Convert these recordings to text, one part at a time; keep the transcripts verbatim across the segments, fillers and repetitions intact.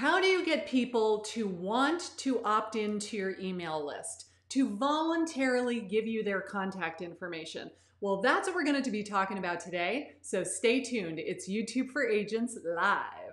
How do you get people to want to opt into your email list, to voluntarily give you their contact information? Well, that's what we're going to be talking about today. So stay tuned. It's YouTube for Agents Live.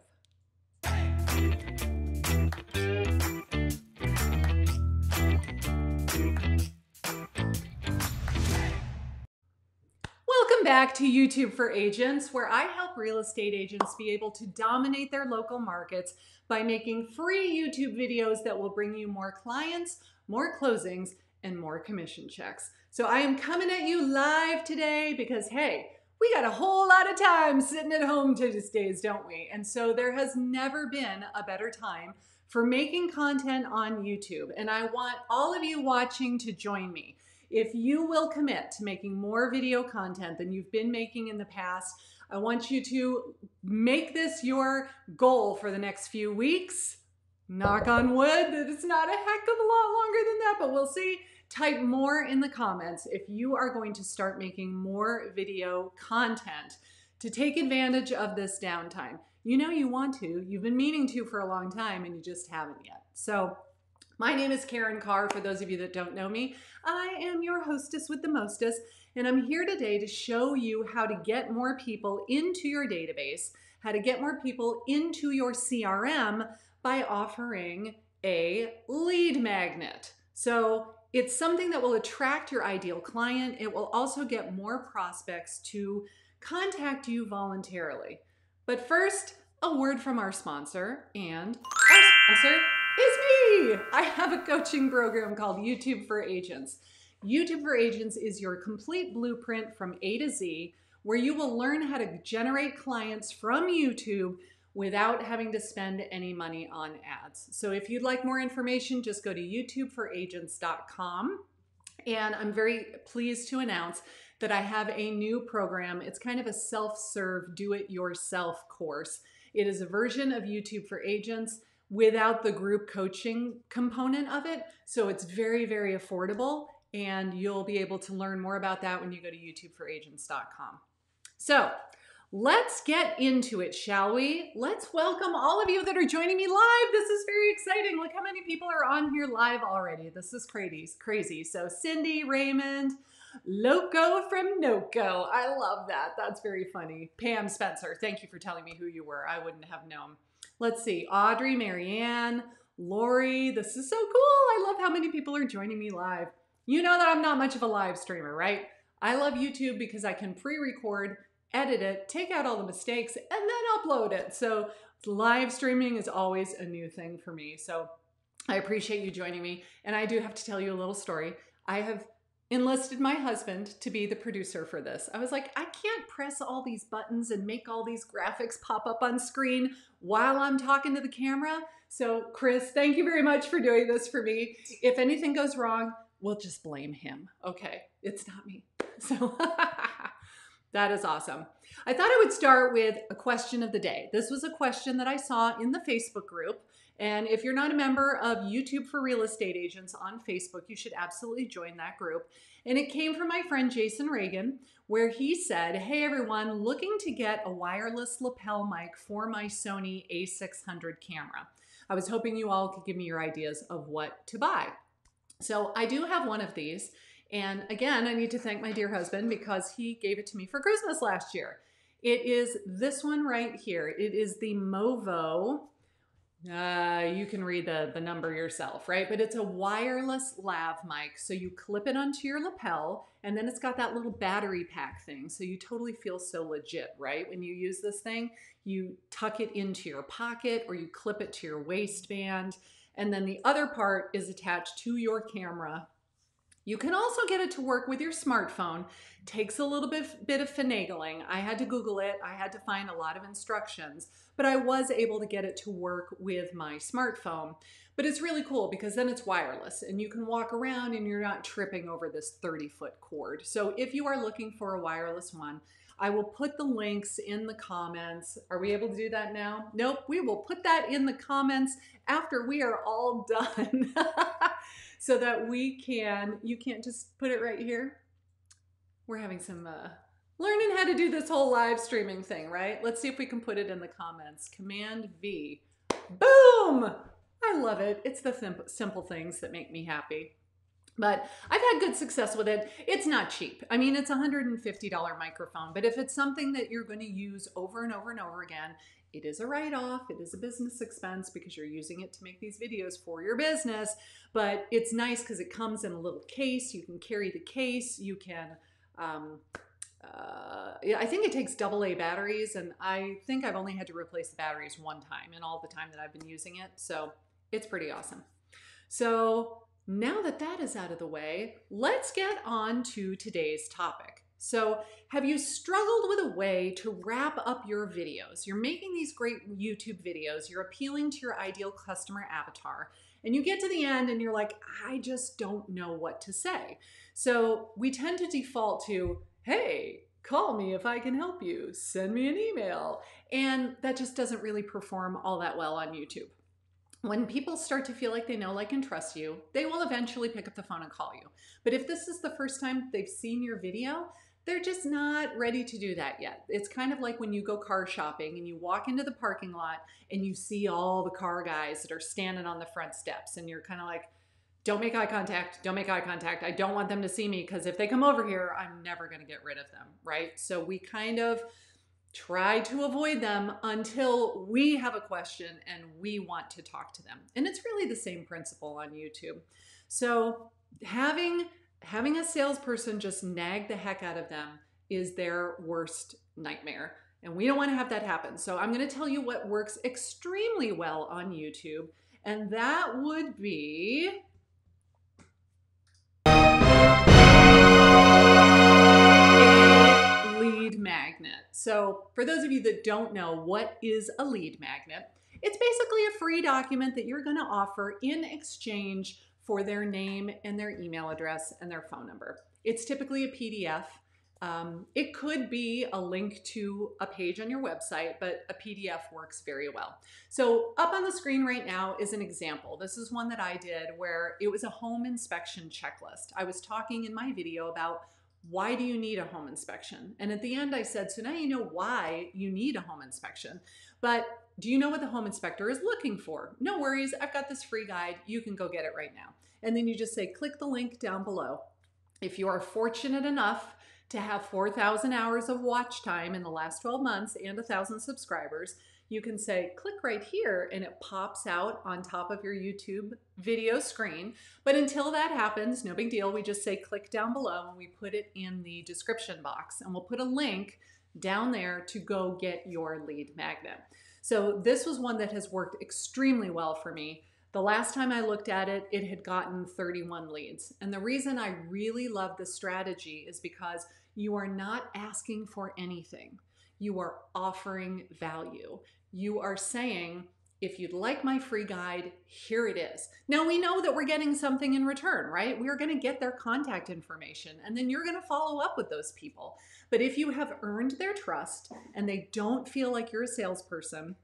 Back to YouTube for Agents, where I help real estate agents be able to dominate their local markets by making free YouTube videos that will bring you more clients, more closings, and more commission checks. So I am coming at you live today because, hey, we got a whole lot of time sitting at home these days, don't we? And so there has never been a better time for making content on YouTube. And I want all of you watching to join me. If you will commit to making more video content than you've been making in the past, I want you to make this your goal for the next few weeks. Knock on wood that it's not a heck of a lot longer than that, but we'll see. Type more in the comments if you are going to start making more video content to take advantage of this downtime. You know you want to. You've been meaning to for a long time, and you just haven't yet. So my name is Karin Carr. For those of you that don't know me, I am your hostess with the mostest, and I'm here today to show you how to get more people into your database, how to get more people into your C R M by offering a lead magnet. So it's something that will attract your ideal client. It will also get more prospects to contact you voluntarily. But first, a word from our sponsor, and our sponsor is me. I have a coaching program called YouTube for Agents. YouTube for Agents is your complete blueprint from A to Z, where you will learn how to generate clients from YouTube without having to spend any money on ads. So if you'd like more information, just go to youtube for agents dot com. And I'm very pleased to announce that I have a new program. It's kind of a self-serve, do-it-yourself course. It is a version of YouTube for Agents without the group coaching component of it. So it's very, very affordable, and you'll be able to learn more about that when you go to youtube for agents dot com. So let's get into it, shall we? Let's welcome all of you that are joining me live. This is very exciting. Look how many people are on here live already. This is crazy, crazy. So Cindy, Raymond, Loco from Noco. I love that. That's very funny. Pam Spencer, thank you for telling me who you were. I wouldn't have known. Let's see, Audrey, Marianne, Lori. This is so cool. I love how many people are joining me live. You know that I'm not much of a live streamer, right? I love YouTube because I can pre-record, edit it, take out all the mistakes, and then upload it. So live streaming is always a new thing for me. So I appreciate you joining me. And I do have to tell you a little story. I have enlisted my husband to be the producer for this. I was like, I can't press all these buttons and make all these graphics pop up on screen while I'm talking to the camera. So Chris, thank you very much for doing this for me. If anything goes wrong, we'll just blame him. Okay, it's not me. So that is awesome. I thought I would start with a question of the day. This was a question that I saw in the Facebook group. And if you're not a member of YouTube for Real Estate Agents on Facebook, you should absolutely join that group. And it came from my friend Jason Reagan, where he said, hey everyone, looking to get a wireless lapel mic for my Sony A six hundred camera. I was hoping you all could give me your ideas of what to buy. So I do have one of these. And again, I need to thank my dear husband because he gave it to me for Christmas last year. It is this one right here. It is the Movo. Uh, you can read the, the number yourself, right? But it's a wireless lav mic. So you clip it onto your lapel, and then it's got that little battery pack thing. So you totally feel so legit, right? When you use this thing, you tuck it into your pocket or you clip it to your waistband. And then the other part is attached to your camera. You can also get it to work with your smartphone. Takes a little bit, bit of finagling. I had to Google it. I had to find a lot of instructions, but I was able to get it to work with my smartphone. But it's really cool because then it's wireless and you can walk around and you're not tripping over this thirty foot cord. So if you are looking for a wireless one, I will put the links in the comments. Are we able to do that now? Nope, we will put that in the comments after we are all done. So that we can, you can't just put it right here. We're having some, uh, learning how to do this whole live streaming thing, right? Let's see if we can put it in the comments. Command V. Boom! I love it. It's the simple, simple things that make me happy. But I've had good success with it. It's not cheap. I mean, it's a one hundred fifty dollar microphone, but if it's something that you're going to use over and over and over again, it is a write-off, it is a business expense because you're using it to make these videos for your business, but it's nice because it comes in a little case. You can carry the case, you can, um, uh, I think it takes double A batteries, and I think I've only had to replace the batteries one time in all the time that I've been using it, so it's pretty awesome. So now that that is out of the way, let's get on to today's topic. So have you struggled with a way to wrap up your videos? You're making these great YouTube videos, you're appealing to your ideal customer avatar, and you get to the end and you're like, I just don't know what to say. So we tend to default to, hey, call me if I can help you, send me an email. And that just doesn't really perform all that well on YouTube. When people start to feel like they know, like, and trust you, they will eventually pick up the phone and call you. But if this is the first time they've seen your video, they're just not ready to do that yet. It's kind of like when you go car shopping and you walk into the parking lot and you see all the car guys that are standing on the front steps and you're kind of like, don't make eye contact, don't make eye contact. I don't want them to see me because if they come over here, I'm never going to get rid of them, right? So we kind of try to avoid them until we have a question and we want to talk to them. And it's really the same principle on YouTube. So having Having a salesperson just nag the heck out of them is their worst nightmare. And we don't want to have that happen. So I'm going to tell you what works extremely well on YouTube. And that would be a lead magnet. So for those of you that don't know, what is a lead magnet? It's basically a free document that you're going to offer in exchange for their name and their email address and their phone number. It's typically a P D F. Um, it could be a link to a page on your website, but a P D F works very well. So up on the screen right now is an example. This is one that I did where it was a home inspection checklist. I was talking in my video about why do you need a home inspection? And at the end I said, so now you know why you need a home inspection, but do you know what the home inspector is looking for? No worries, I've got this free guide. You can go get it right now. And then you just say, click the link down below. If you are fortunate enough to have four thousand hours of watch time in the last twelve months and one thousand subscribers, you can say, click right here, and it pops out on top of your YouTube video screen. But until that happens, no big deal. We just say, click down below, and we put it in the description box. And we'll put a link down there to go get your lead magnet. So this was one that has worked extremely well for me. The last time I looked at it, it had gotten thirty-one leads. And the reason I really love this strategy is because you are not asking for anything. You are offering value. You are saying, if you'd like my free guide, here it is. Now we know that we're getting something in return, right? We are going to get their contact information and then you're going to follow up with those people. But if you have earned their trust and they don't feel like you're a salesperson,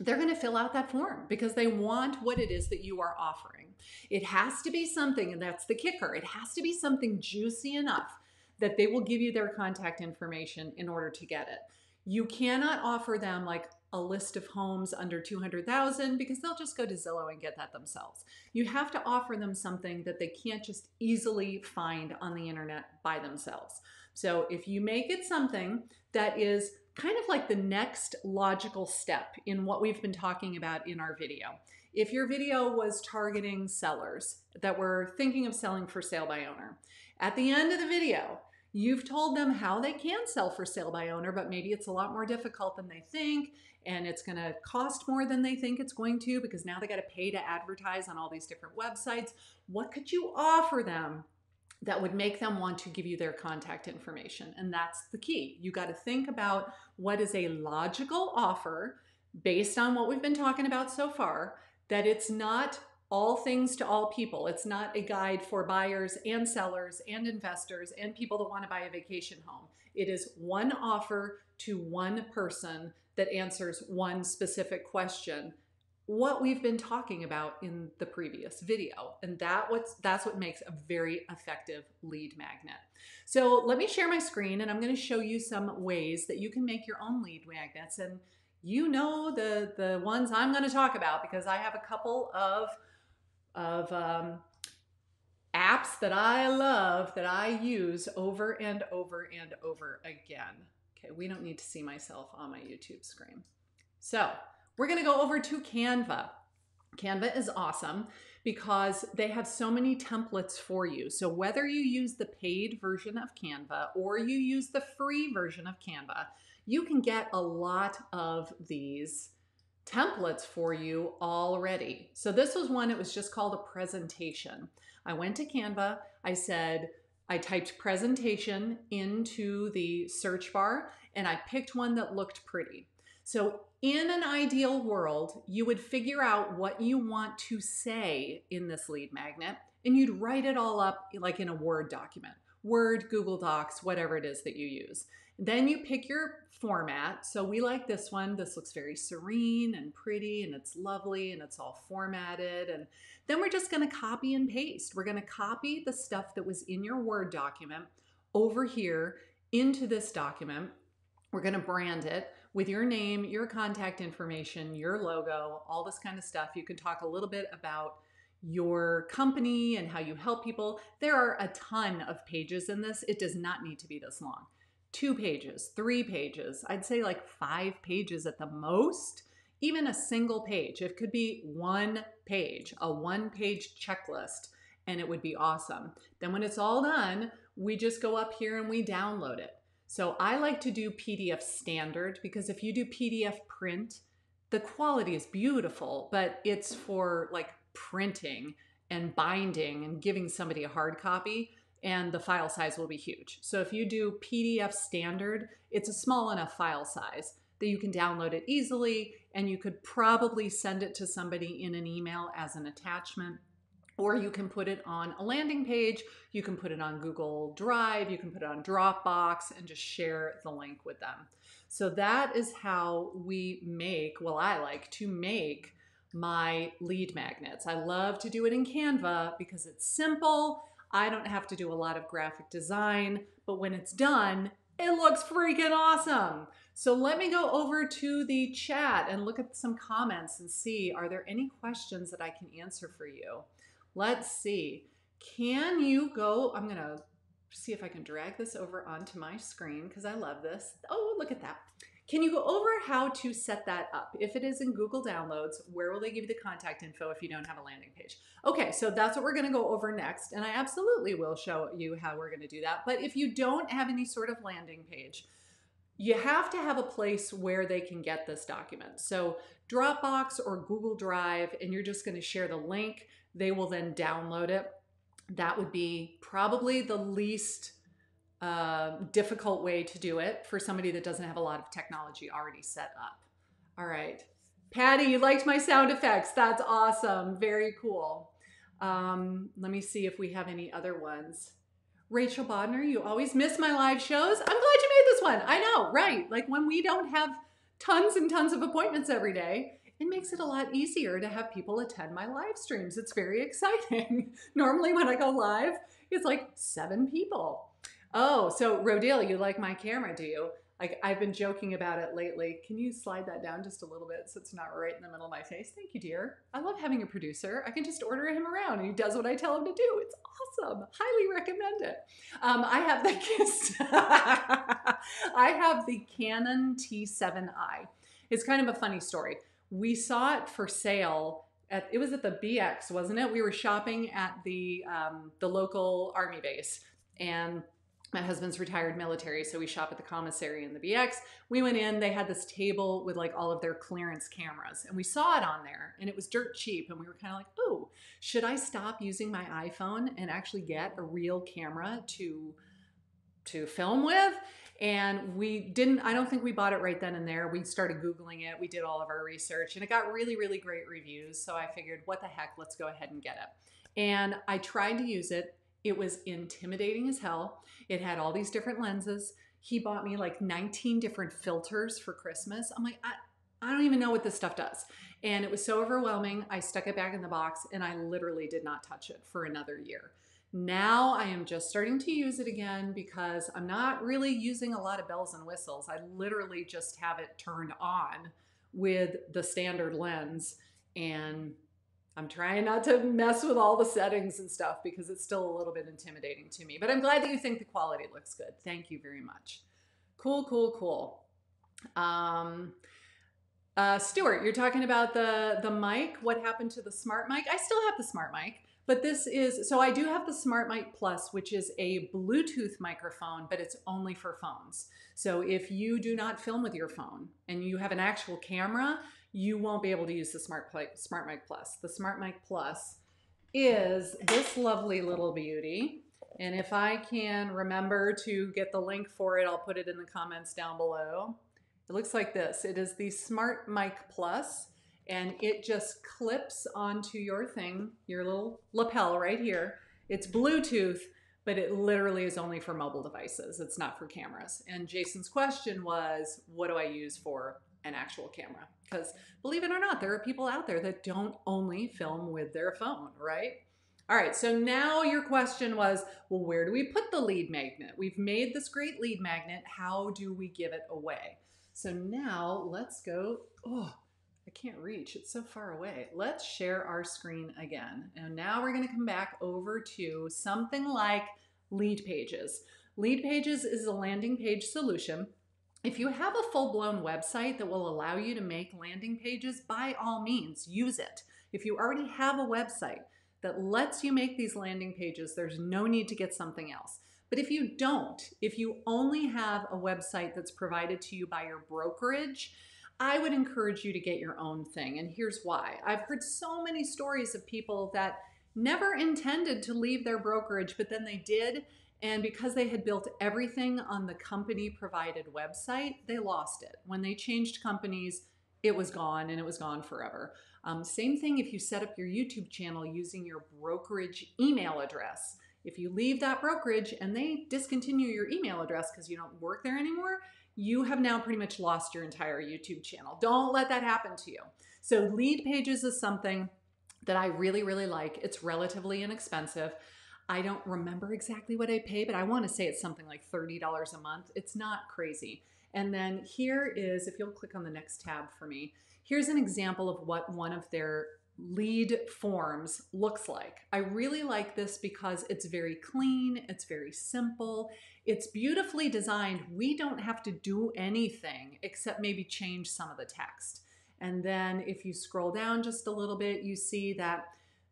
they're going to fill out that form because they want what it is that you are offering. It has to be something, and that's the kicker. It has to be something juicy enough that they will give you their contact information in order to get it. You cannot offer them like a list of homes under two hundred thousand because they'll just go to Zillow and get that themselves. You have to offer them something that they can't just easily find on the internet by themselves. So if you make it something that is kind of like the next logical step in what we've been talking about in our video. If your video was targeting sellers that were thinking of selling for sale by owner, at the end of the video, you've told them how they can sell for sale by owner, but maybe it's a lot more difficult than they think, and it's going to cost more than they think it's going to because now they got to pay to advertise on all these different websites. What could you offer them that would make them want to give you their contact information? And that's the key. You got to think about what is a logical offer based on what we've been talking about so far, that it's not all things to all people. It's not a guide for buyers and sellers and investors and people that want to buy a vacation home. It is one offer to one person that answers one specific question, what we've been talking about in the previous video. And that what's, that's what makes a very effective lead magnet. So let me share my screen and I'm going to show you some ways that you can make your own lead magnets. And you know the, the ones I'm going to talk about, because I have a couple of, of um, apps that I love that I use over and over and over again. Okay, we don't need to see myself on my YouTube screen. So we're going to go over to Canva. Canva is awesome because they have so many templates for you. So whether you use the paid version of Canva or you use the free version of Canva, you can get a lot of these templates for you already. So this was one, it was just called a presentation. I went to Canva, I said, I typed presentation into the search bar and I picked one that looked pretty. So in an ideal world, you would figure out what you want to say in this lead magnet and you'd write it all up like in a Word document, Word, Google Docs, whatever it is that you use. Then you pick your format. So we like this one. This looks very serene and pretty and it's lovely and it's all formatted. And then we're just going to copy and paste. We're going to copy the stuff that was in your Word document over here into this document. We're going to brand it with your name, your contact information, your logo, all this kind of stuff. You can talk a little bit about your company and how you help people. There are a ton of pages in this. It does not need to be this long. Two pages, three pages, I'd say like five pages at the most, even a single page. It could be one page, a one page checklist, and it would be awesome. Then when it's all done, we just go up here and we download it. So I like to do P D F standard because if you do P D F print, the quality is beautiful, but it's for like printing and binding and giving somebody a hard copy. And the file size will be huge. So if you do P D F standard, it's a small enough file size that you can download it easily and you could probably send it to somebody in an email as an attachment, or you can put it on a landing page, you can put it on Google Drive, you can put it on Dropbox and just share the link with them. So that is how we make, well, I like to make my lead magnets. I love to do it in Canva because it's simple. I don't have to do a lot of graphic design, but when it's done, it looks freaking awesome. So let me go over to the chat and look at some comments and see, are there any questions that I can answer for you? Let's see. Can you go, I'm going to see if I can drag this over onto my screen because I love this. Oh, look at that. Can you go over how to set that up? If it is in Google Downloads, where will they give you the contact info if you don't have a landing page? Okay, so that's what we're gonna go over next, and I absolutely will show you how we're gonna do that. But if you don't have any sort of landing page, you have to have a place where they can get this document. So Dropbox or Google Drive, and you're just gonna share the link. They will then download it. That would be probably the least Uh, difficult way to do it for somebody that doesn't have a lot of technology already set up. All right, Patty, you liked my sound effects. That's awesome. Very cool. Um, let me see if we have any other ones. Rachel Bodner, you always miss my live shows. I'm glad you made this one. I know, right? Like when we don't have tons and tons of appointments every day, it makes it a lot easier to have people attend my live streams. It's very exciting. Normally when I go live, it's like seven people. Oh, so Rodil, you like my camera, do you? Like I've been joking about it lately. Can you slide that down just a little bit so it's not right in the middle of my face? Thank you, dear. I love having a producer. I can just order him around and he does what I tell him to do. It's awesome. Highly recommend it. Um, I have the I have the Canon T seven I. It's kind of a funny story. We saw it for sale at, it was at the B X, wasn't it? We were shopping at the um, the local army base, and my husband's retired military, so we shop at the commissary in the B X. We went in, they had this table with like all of their clearance cameras, and we saw it on there, and it was dirt cheap, and we were kind of like, oh, should I stop using my iPhone and actually get a real camera to, to film with? And we didn't, I don't think we bought it right then and there. We started Googling it, we did all of our research, and it got really, really great reviews, so I figured, what the heck, let's go ahead and get it. And I tried to use it. It was intimidating as hell. It had all these different lenses. He bought me like nineteen different filters for Christmas. I'm like, I, I don't even know what this stuff does. And it was so overwhelming. I stuck it back in the box and I literally did not touch it for another year. Now I am just starting to use it again because I'm not really using a lot of bells and whistles. I literally just have it turned on with the standard lens. And I'm trying not to mess with all the settings and stuff because it's still a little bit intimidating to me, but I'm glad that you think the quality looks good. Thank you very much. Cool, cool, cool. Um, uh, Stuart, you're talking about the, the mic. What happened to the smart mic? I still have the smart mic, but this is, so I do have the Smart Mic Plus, which is a Bluetooth microphone, but it's only for phones. So if you do not film with your phone and you have an actual camera, you won't be able to use the Smart, Smart Mic Plus. The Smart Mic Plus is this lovely little beauty. And if I can remember to get the link for it, I'll put it in the comments down below. It looks like this. It is the Smart Mic Plus, and it just clips onto your thing, your little lapel right here. It's Bluetooth, but it literally is only for mobile devices. It's not for cameras. And Jason's question was, what do I use for an actual camera? Because believe it or not, there are people out there that don't only film with their phone, right? All right, so now your question was, well, where do we put the lead magnet? We've made this great lead magnet. How do we give it away? So now let's go, oh, I can't reach, it's so far away. Let's share our screen again. And now we're gonna come back over to something like Lead Pages. Lead Pages is a landing page solution. If you have a full-blown website that will allow you to make landing pages, by all means, use it. If you already have a website that lets you make these landing pages, there's no need to get something else. But if you don't, if you only have a website that's provided to you by your brokerage, I would encourage you to get your own thing. And here's why. I've heard so many stories of people that never intended to leave their brokerage, but then they did. And because they had built everything on the company provided website, they lost it. When they changed companies, it was gone, and it was gone forever. Um, same thing if you set up your YouTube channel using your brokerage email address. If you leave that brokerage and they discontinue your email address because you don't work there anymore, you have now pretty much lost your entire YouTube channel. Don't let that happen to you. So Lead Pages is something that I really, really like. It's relatively inexpensive. I don't remember exactly what I pay, but I want to say it's something like thirty dollars a month. It's not crazy. And then here is, if you'll click on the next tab for me, here's an example of what one of their lead forms looks like. I really like this because it's very clean, it's very simple, it's beautifully designed. We don't have to do anything except maybe change some of the text. And then if you scroll down just a little bit, you see that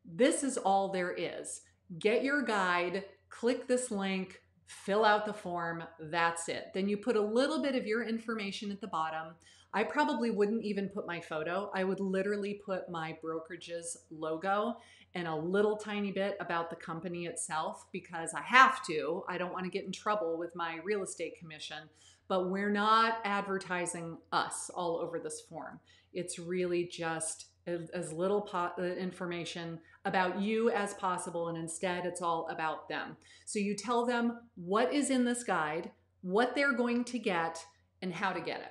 this is all there is. Get your guide, click this link, fill out the form, that's it. Then you put a little bit of your information at the bottom. I probably wouldn't even put my photo. I would literally put my brokerage's logo and a little tiny bit about the company itself because I have to. I don't want to get in trouble with my real estate commission, but we're not advertising us all over this form. It's really just as little information about you as possible, and instead it's all about them. So you tell them what is in this guide, what they're going to get, and how to get it.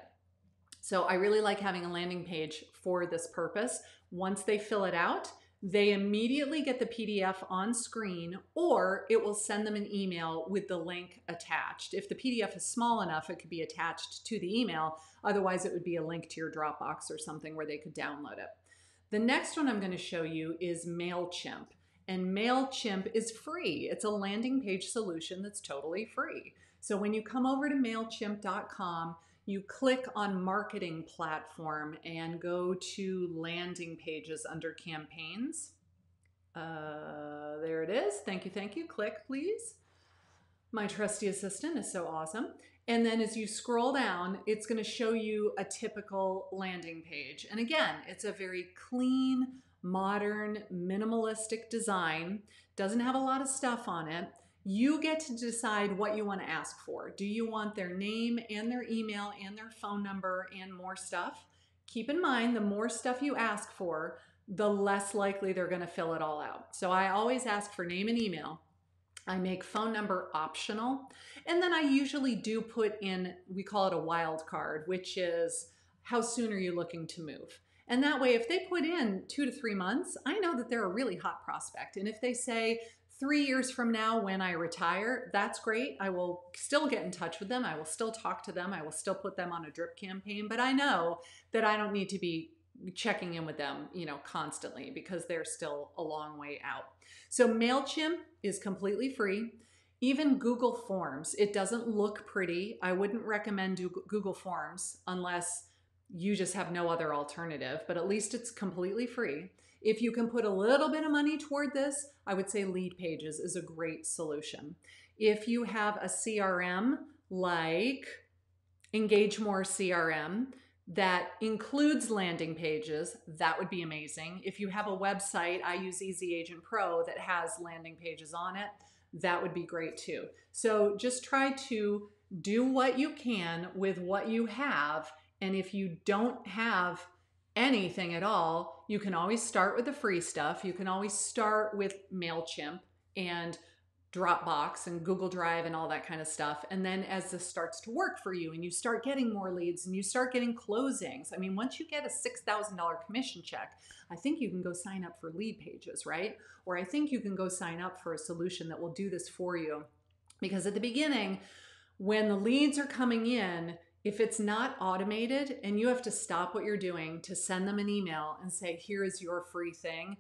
So I really like having a landing page for this purpose. Once they fill it out, they immediately get the P D F on screen, or it will send them an email with the link attached. If the P D F is small enough, it could be attached to the email. Otherwise, it would be a link to your Dropbox or something where they could download it. The next one I'm going to show you is MailChimp. And MailChimp is free. It's a landing page solution that's totally free. So when you come over to MailChimp dot com, you click on Marketing Platform and go to Landing Pages under Campaigns. Uh, there it is. Thank you, thank you. Click, please. My trusty assistant is so awesome. And then as you scroll down, it's going to show you a typical landing page. And again, it's a very clean, modern, minimalistic design. Doesn't have a lot of stuff on it. You get to decide what you want to ask for. Do you want their name and their email and their phone number and more stuff? Keep in mind, the more stuff you ask for, the less likely they're going to fill it all out. So I always ask for name and email. I make phone number optional. And then I usually do put in, we call it a wild card, which is how soon are you looking to move? And that way, if they put in two to three months, I know that they're a really hot prospect. And if they say three years from now when I retire, that's great. I will still get in touch with them. I will still talk to them. I will still put them on a drip campaign, but I know that I don't need to be checking in with them, you know, constantly, because they're still a long way out. So MailChimp is completely free. Even Google Forms, it doesn't look pretty. I wouldn't recommend Google Forms unless you just have no other alternative, but at least it's completely free. If you can put a little bit of money toward this, I would say Lead Pages is a great solution. If you have a C R M like Engage More C R M that includes landing pages, that would be amazing. If you have a website, I use Easy Agent Pro that has landing pages on it, that would be great too. So just try to do what you can with what you have. And if you don't have anything at all, you can always start with the free stuff. You can always start with MailChimp and Dropbox and Google Drive and all that kind of stuff. And then as this starts to work for you and you start getting more leads and you start getting closings, I mean, once you get a six thousand dollar commission check, I think you can go sign up for Lead Pages, right? Or I think you can go sign up for a solution that will do this for you. Because at the beginning, when the leads are coming in, if it's not automated and you have to stop what you're doing to send them an email and say, here is your free thing,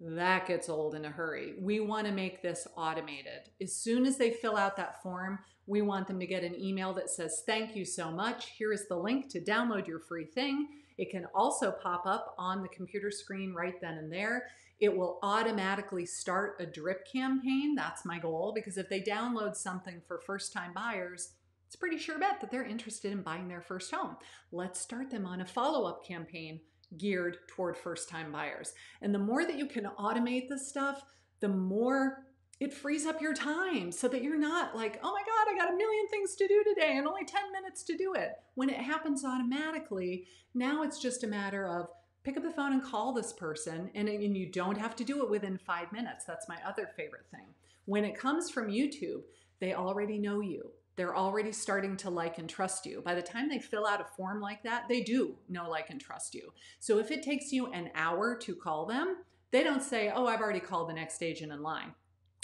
that gets old in a hurry. We want to make this automated. As soon as they fill out that form, we want them to get an email that says, thank you so much. Here is the link to download your free thing. It can also pop up on the computer screen right then and there. It will automatically start a drip campaign. That's my goal, because if they download something for first-time buyers, it's a pretty sure bet that they're interested in buying their first home. Let's start them on a follow-up campaign geared toward first-time buyers. And the more that you can automate this stuff, the more it frees up your time so that you're not like, oh my God, I got a million things to do today and only ten minutes to do it. When it happens automatically, now it's just a matter of pick up the phone and call this person, and, and you don't have to do it within five minutes. That's my other favorite thing. When it comes from YouTube, they already know you. They're already starting to like and trust you. By the time they fill out a form like that, they do know, like, and trust you. So if it takes you an hour to call them, they don't say, oh, I've already called the next agent in line.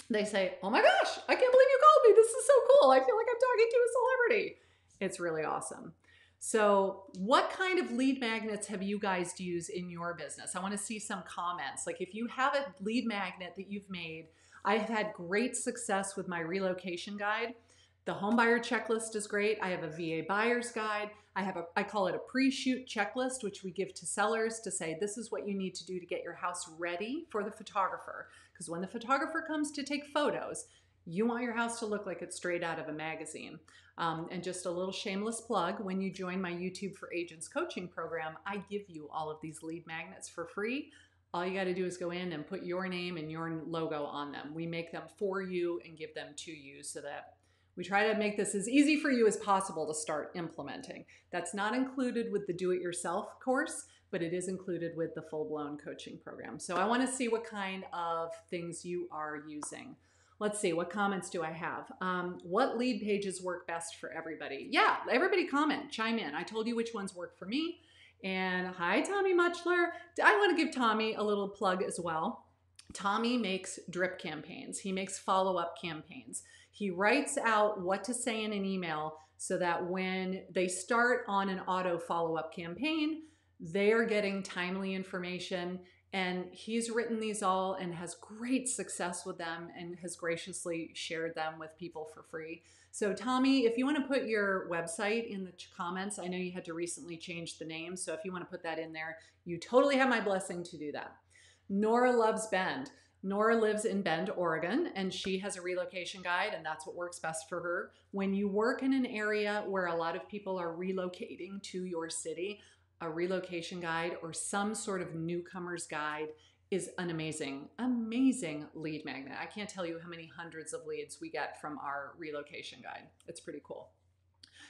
They say, oh my gosh, I can't believe you called me. This is so cool. I feel like I'm talking to a celebrity. It's really awesome. So what kind of lead magnets have you guys used in your business? I want to see some comments. Like, if you have a lead magnet that you've made, I've had great success with my relocation guide. The home buyer checklist is great. I have a V A buyer's guide. I have a, I call it a pre-shoot checklist, which we give to sellers to say, this is what you need to do to get your house ready for the photographer. Because when the photographer comes to take photos, you want your house to look like it's straight out of a magazine. Um, and just a little shameless plug, when you join my YouTube for Agents coaching program, I give you all of these lead magnets for free. All you got to do is go in and put your name and your logo on them. We make them for you and give them to you, so that we try to make this as easy for you as possible to start implementing. That's not included with the do-it-yourself course, but it is included with the full-blown coaching program. So I want to see what kind of things you are using. Let's see, what comments do I have? Um, what lead pages work best for everybody? Yeah, everybody comment, chime in. I told you which ones work for me. And hi, Tommy Mutchler. I want to give Tommy a little plug as well. Tommy makes drip campaigns. He makes follow-up campaigns. He writes out what to say in an email so that when they start on an auto follow-up campaign, they are getting timely information. And he's written these all and has great success with them and has graciously shared them with people for free. So Tommy, if you want to put your website in the comments, I know you had to recently change the name. So if you want to put that in there, you totally have my blessing to do that. Nora loves Bend. Nora lives in Bend, Oregon, and she has a relocation guide, and that's what works best for her. When you work in an area where a lot of people are relocating to your city, a relocation guide or some sort of newcomer's guide is an amazing, amazing lead magnet. I can't tell you how many hundreds of leads we get from our relocation guide. It's pretty cool.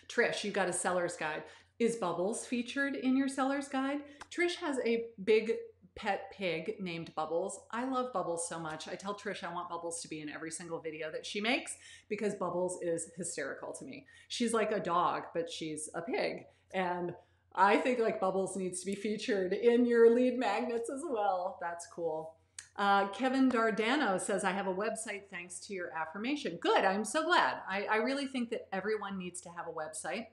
Trish, you got a seller's guide. Is Bubbles featured in your seller's guide? Trish has a big pet pig named Bubbles. I love Bubbles so much. I tell Trish I want Bubbles to be in every single video that she makes because Bubbles is hysterical to me. She's like a dog, but she's a pig. And I think like Bubbles needs to be featured in your lead magnets as well. That's cool. Uh, Kevin Dardano says, I have a website thanks to your affirmation. Good, I'm so glad. I, I really think that everyone needs to have a website.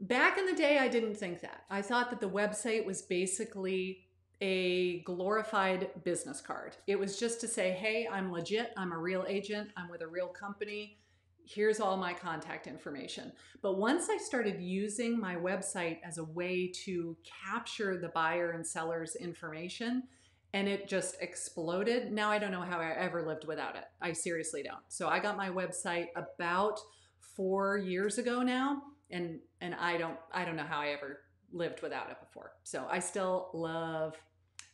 Back in the day, I didn't think that. I thought that the website was basically a glorified business card. It was just to say, hey, I'm legit, I'm a real agent, I'm with a real company, here's all my contact information. But once I started using my website as a way to capture the buyer and seller's information, and it just exploded. Now I don't know how I ever lived without it. I seriously don't. So I got my website about four years ago now, and and I don't I don't know how I ever lived without it before. So I still love,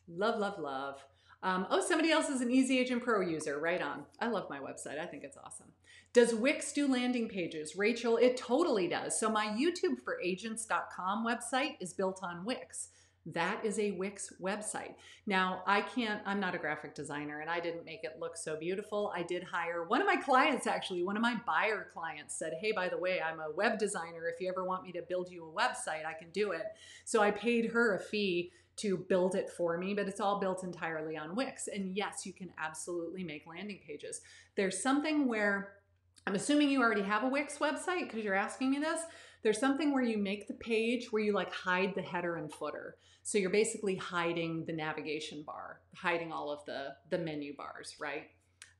love, love, love. Um, oh, somebody else is an Easy Agent Pro user, right on. I love my website, I think it's awesome. Does Wix do landing pages? Rachel, it totally does. So my YouTube for agents dot com website is built on Wix. That is a Wix website. Now, I can't, I'm not a graphic designer and I didn't make it look so beautiful. I did hire one of my clients, actually, one of my buyer clients said, hey, by the way, I'm a web designer. If you ever want me to build you a website, I can do it. So I paid her a fee to build it for me, but it's all built entirely on Wix. And yes, you can absolutely make landing pages. There's something where, I'm assuming you already have a Wix website because you're asking me this. There's something where you make the page where you like hide the header and footer. So you're basically hiding the navigation bar, hiding all of the, the menu bars, right?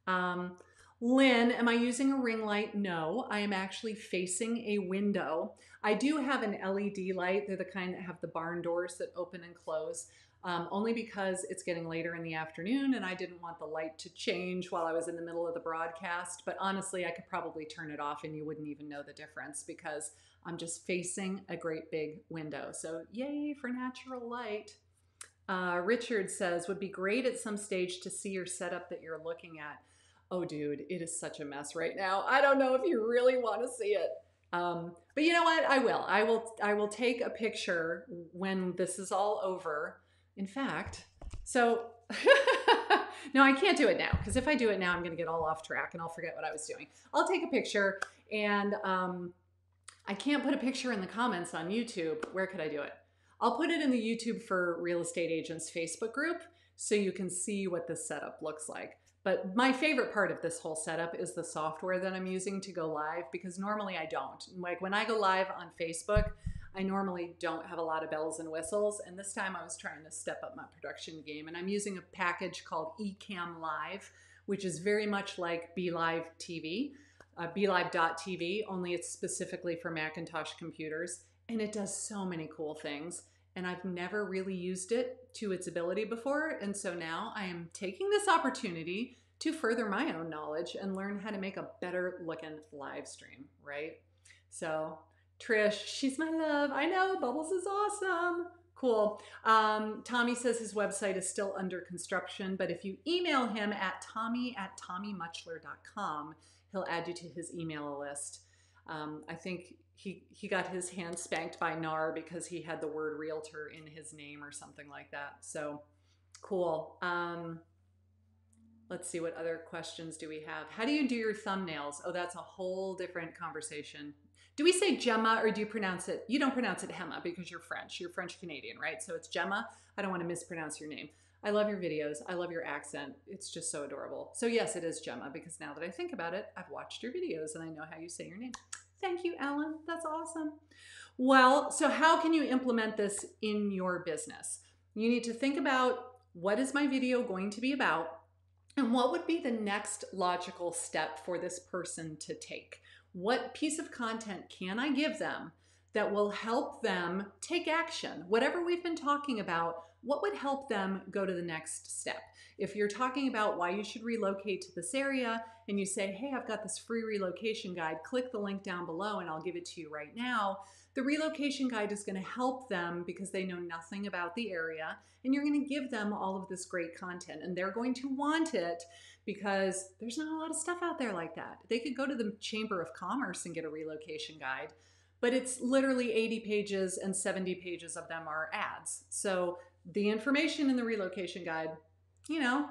Um, Lynn, am I using a ring light? No, I am actually facing a window. I do have an L E D light. They're the kind that have the barn doors that open and close, um, only because it's getting later in the afternoon and I didn't want the light to change while I was in the middle of the broadcast. But honestly, I could probably turn it off and you wouldn't even know the difference because I'm just facing a great big window. So yay for natural light. Uh, Richard says, would be great at some stage to see your setup that you're looking at. Oh dude, it is such a mess right now. I don't know if you really want to see it. Um, but you know what? I will. I will I will take a picture when this is all over. In fact, so no, I can't do it now because if I do it now, I'm going to get all off track and I'll forget what I was doing. I'll take a picture and um, I can't put a picture in the comments on YouTube. Where could I do it? I'll put it in the YouTube for Real Estate Agents Facebook group so you can see what the setup looks like. But my favorite part of this whole setup is the software that I'm using to go live because normally I don't. Like when I go live on Facebook, I normally don't have a lot of bells and whistles. And this time I was trying to step up my production game and I'm using a package called Ecamm Live, which is very much like BeLive T V, uh, BeLive dot T V, only it's specifically for Macintosh computers. And it does so many cool things. And I've never really used it to its ability before. And so now I am taking this opportunity to further my own knowledge and learn how to make a better looking live stream, right? So Trish, she's my love. I know, Bubbles is awesome. Cool. Um, Tommy says his website is still under construction, but if you email him at tommy at tommy mutchler dot com, he'll add you to his email list. Um, I think he, he got his hand spanked by N A R because he had the word realtor in his name or something like that. So cool. Um, let's see, what other questions do we have? How do you do your thumbnails? Oh, that's a whole different conversation. Do we say Gemma or do you pronounce it? You don't pronounce it Hema because you're French. You're French Canadian, right? So it's Gemma. I don't want to mispronounce your name. I love your videos. I love your accent. It's just so adorable. So yes, it is Gemma because now that I think about it, I've watched your videos and I know how you say your name. Thank you, Alan. That's awesome. Well, so how can you implement this in your business? You need to think about what is my video going to be about and what would be the next logical step for this person to take? What piece of content can I give them that will help them take action? Whatever we've been talking about, what would help them go to the next step? If you're talking about why you should relocate to this area and you say, hey, I've got this free relocation guide, click the link down below and I'll give it to you right now. The relocation guide is going to help them because they know nothing about the area and you're going to give them all of this great content and they're going to want it because there's not a lot of stuff out there like that. They could go to the Chamber of Commerce and get a relocation guide, but it's literally eighty pages and seventy pages of them are ads. So the information in the relocation guide, you know,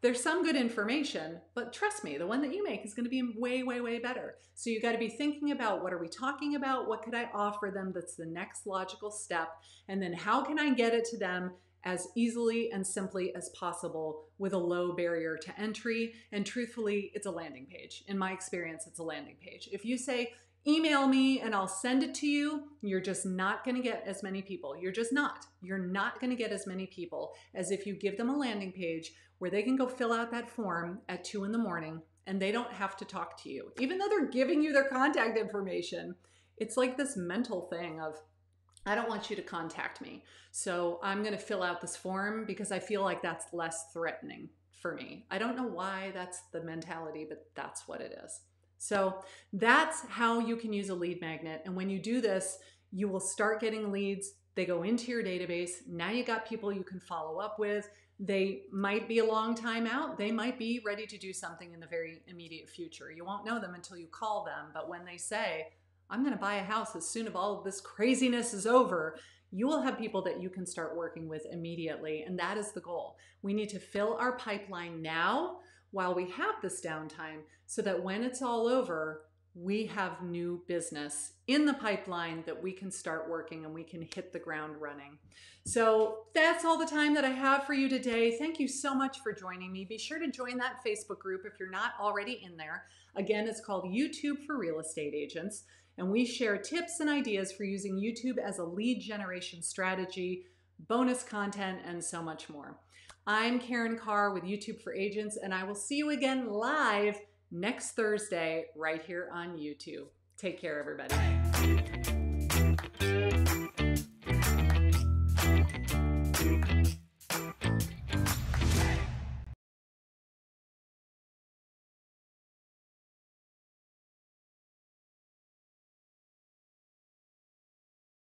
there's some good information, but trust me, the one that you make is going to be way, way, way better. So you got to be thinking about what are we talking about? What could I offer them? That's the next logical step. And then how can I get it to them as easily and simply as possible with a low barrier to entry. And truthfully, it's a landing page. In my experience, it's a landing page. If you say, email me and I'll send it to you, you're just not gonna get as many people. You're just not. You're not gonna get as many people as if you give them a landing page where they can go fill out that form at two in the morning and they don't have to talk to you. Even though they're giving you their contact information, it's like this mental thing of, I don't want you to contact me, so I'm gonna fill out this form because I feel like that's less threatening for me. I don't know why that's the mentality, but that's what it is. So that's how you can use a lead magnet. And when you do this, you will start getting leads. They go into your database. Now you got people you can follow up with. They might be a long time out. They might be ready to do something in the very immediate future. You won't know them until you call them. But when they say, I'm going to buy a house as soon as all of this craziness is over, you will have people that you can start working with immediately. And that is the goal. We need to fill our pipeline now while we have this downtime so that when it's all over, we have new business in the pipeline that we can start working and we can hit the ground running. So that's all the time that I have for you today. Thank you so much for joining me. Be sure to join that Facebook group if you're not already in there. Again, it's called YouTube for Real Estate Agents, and we share tips and ideas for using YouTube as a lead generation strategy, bonus content, and so much more. I'm Karin Carr with YouTube for Agents, and I will see you again live next Thursday right here on YouTube. Take care, everybody.